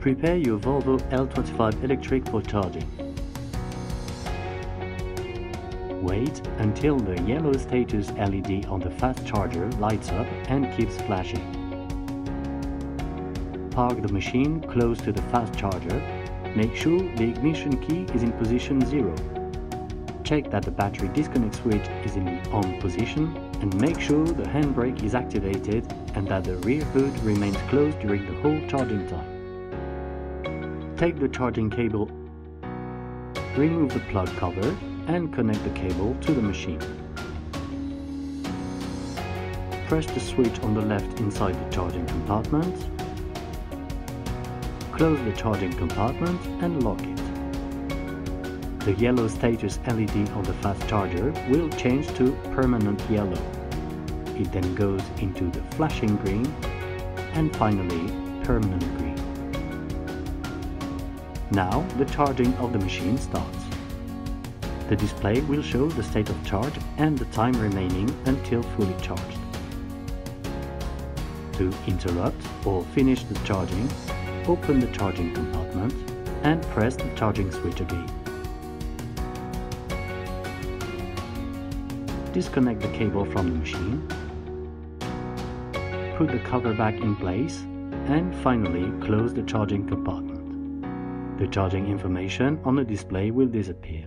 Prepare your Volvo L25 Electric for charging. Wait until the yellow status LED on the fast charger lights up and keeps flashing. Park the machine close to the fast charger. Make sure the ignition key is in position 0. Check that the battery disconnect switch is in the on position, and make sure the handbrake is activated and that the rear hood remains closed during the whole charging time. Take the charging cable, remove the plug cover and connect the cable to the machine. Press the switch on the left inside the charging compartment, close the charging compartment and lock it. The yellow status LED on the fast charger will change to permanent yellow. It then goes into the flashing green and finally permanent green. Now the charging of the machine starts. The display will show the state of charge and the time remaining until fully charged. To interrupt or finish the charging, open the charging compartment and press the charging switch again. Disconnect the cable from the machine, put the cover back in place and finally close the charging compartment. The charging information on the display will disappear.